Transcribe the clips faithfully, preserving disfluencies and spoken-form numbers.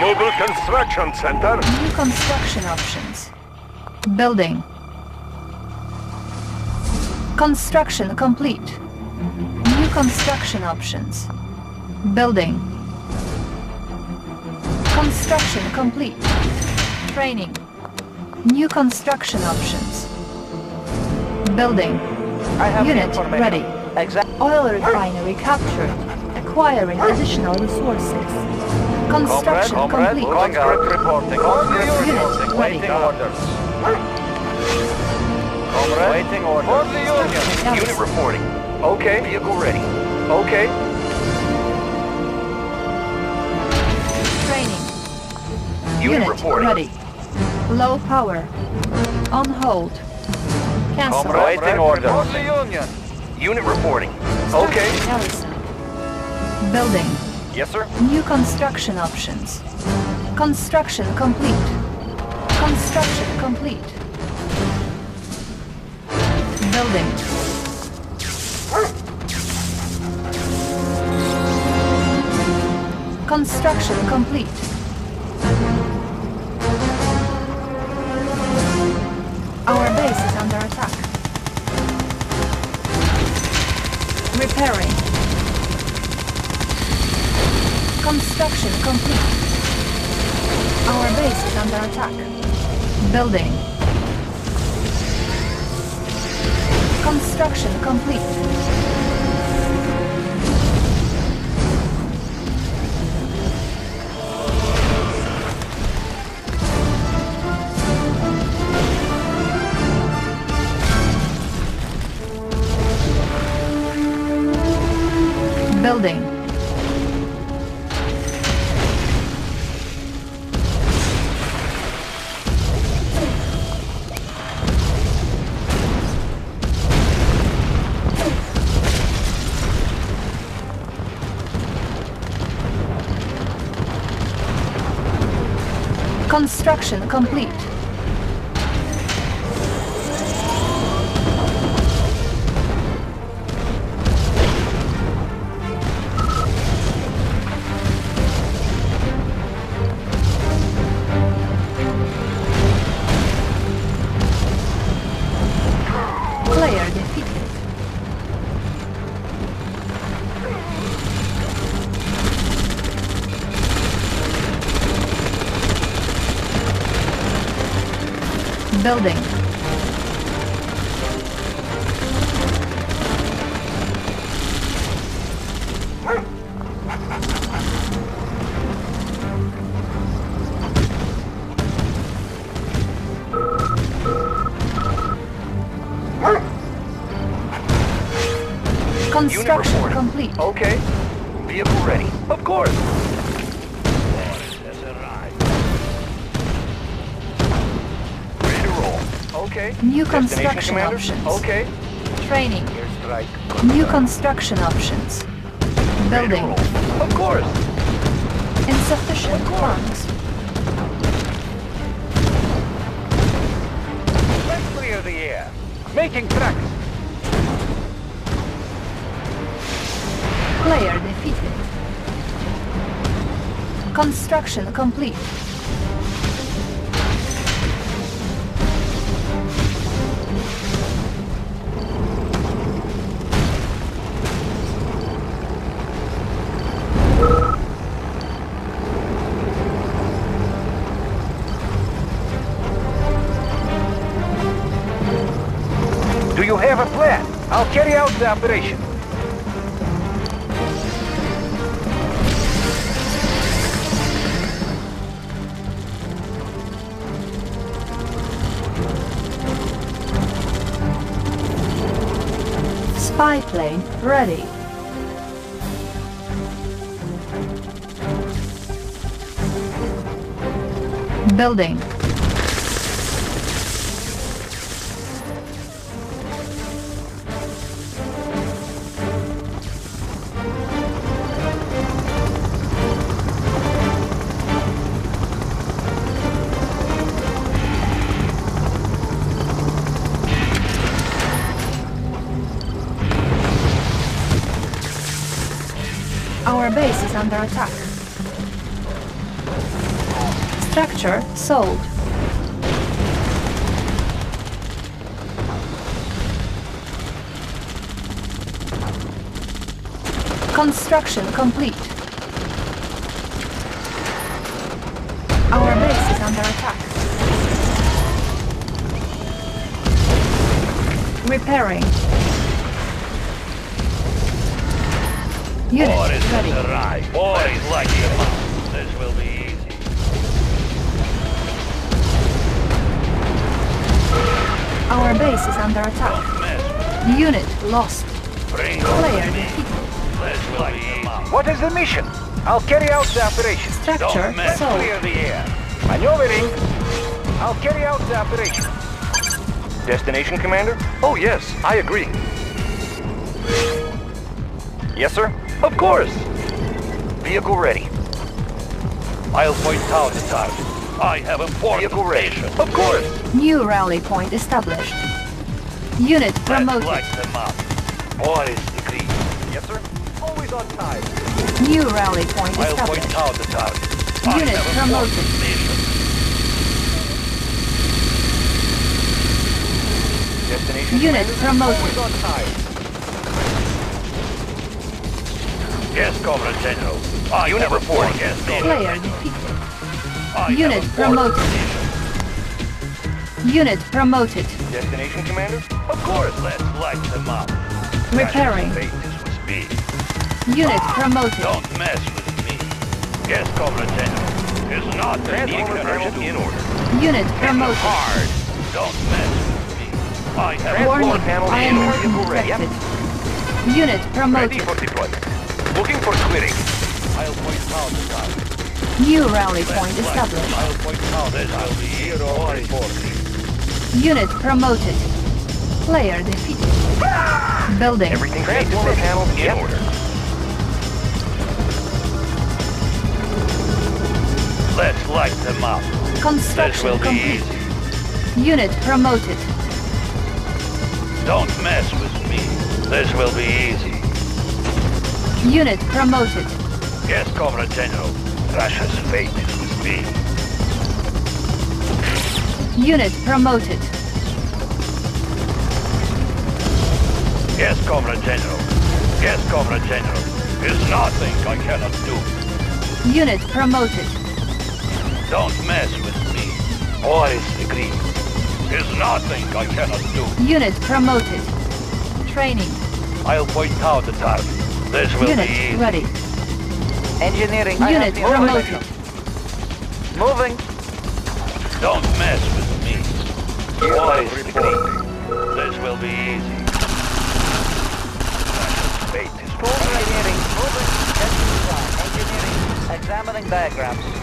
Mobile construction center. New construction options. Building. Construction complete. New construction options. Building. Construction complete. Training. New construction options. Building. I have Unit ready. Exactly. Oil refinery captured. Acquiring additional resources. Construction comrade, complete. Conscript reporting. Conscript reporting. Waiting orders. Comrade. Waiting orders. For the union. Unit reporting. Okay. Vehicle ready. Okay. Training. Unit, Unit reporting. Ready. Low power. On hold. Cancel. Comrade. Waiting orders. For the union. Unit reporting. Okay. Building. Yes, sir. New construction options. Construction complete. Construction complete. Building. Construction complete. Our base is under attack. Repairing. Construction complete. Our base is under attack. Building. Construction complete. Building. Construction complete. Building. Construction complete. Okay. Vehicle ready. Of course. Okay. New construction options. Okay. Training. New construction options. Building. Of course. Insufficient funds. Let's clear the air. Making tracks. Player defeated. Construction complete. You have a plan. I'll carry out the operation. Spy plane ready. Building. Our base is under attack. structure sold. Construction complete. Our base is under attack. Repairing. Unit War is ready. Right. War War is lucky. This will be easy. Our base is under attack. Unit lost. Bring Player defeated. What is the mission? I'll carry out the operation. Structure sold. Clear the air. Maneuvering. I'll carry out the operation. Destination, Commander? Oh yes, I agree. Yes, sir. Of course! Vehicle ready. I'll point out the target. I have important Vehicle station. Ready. Of course! New rally point established. Unit promoted. Let's light them up. War is decreed. Yes, sir. Always on time. New rally point established. I'll point out the target. I Unit promoted. Destination. Unit promoted. Always on time. Yes, Comrade General. I Unit report. Yes, Player defeated. Unit promoted. Unit promoted. Destination, Commander? Of course. Let's light them up. Repairing. Unit promoted. Don't mess with me. Yes, Comrade General. Is not the conversion in order. Unit promoted. Hard. Don't mess with me. I have warning. I am vehicle ready. Yep. Unit promoted. Ready for deployment. Looking for clearing. I'll point out the target. New rally point established. I'll point out that I'll be here or reporting. Unit promoted. Player defeated. Ah! Building. Everything ready to be handled in yep. order. Let's light them up. Construction will complete. Be easy. Unit promoted. Don't mess with me. This will be easy. Unit promoted. Yes, Comrade General. Russia's fate is with me. Unit promoted. Yes, Comrade General. Yes, Comrade General. There's nothing I cannot do. Unit promoted. Don't mess with me. War is agreed. There's nothing I cannot do. Unit promoted. Training. I'll point out the target. This will Unit be ready. Engineering. Unit promoted. Moving. Don't mess with me. War is decreed. This will be easy. Fate is full. Engineering. Moving. Engineering. Examining diagrams.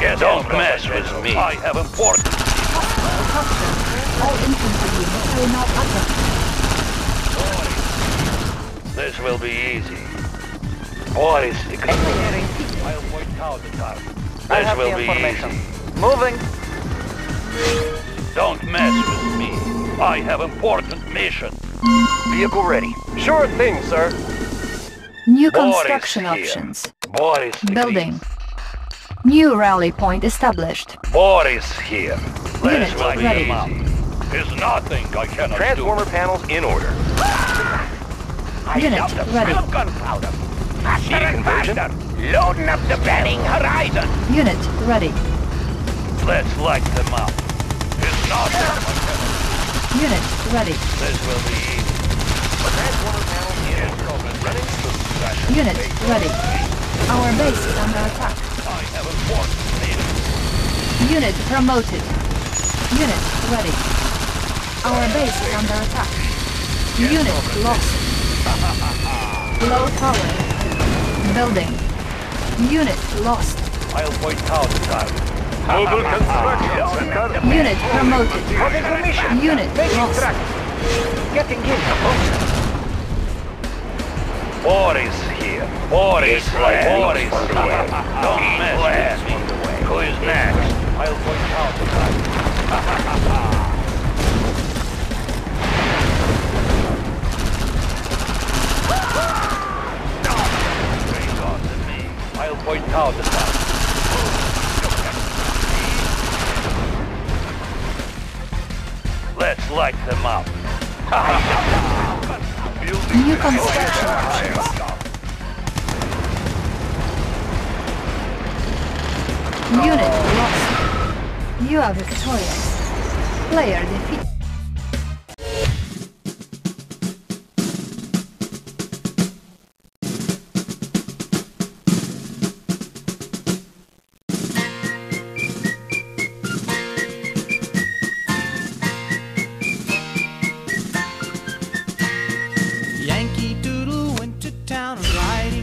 Yeah, don't mess with me. I have important. All infantry units will not attack. This will be easy. War is decreed. I'll point out the target. This will be easy. Moving. Don't mess with me. I have important mission. Vehicle ready. Sure thing, sir. New construction options. War is decreed. Building. New rally point established. War is here. This will be easy. There's nothing I cannot do. Transformer panels in order. Unit ready. Gunpowder. Faster and faster. Loading up the burning horizon. Unit ready. Let's light them up. It's not that much. Unit ready. This will be easy. Unit ready. Our base is under attack. I have a force leader. Unit promoted. Unit ready. Our base is under attack. Unit lost. Low tower. Building. Unit lost. I'll point out the target. Mobile construction. Unit promoted. Unit lost. Getting in. War is here. War is here. War is here. Don't mess with me. Who is next? I'll point out the target. Point out the target. New construction options. Unit lost. You are victorious. Player defeated.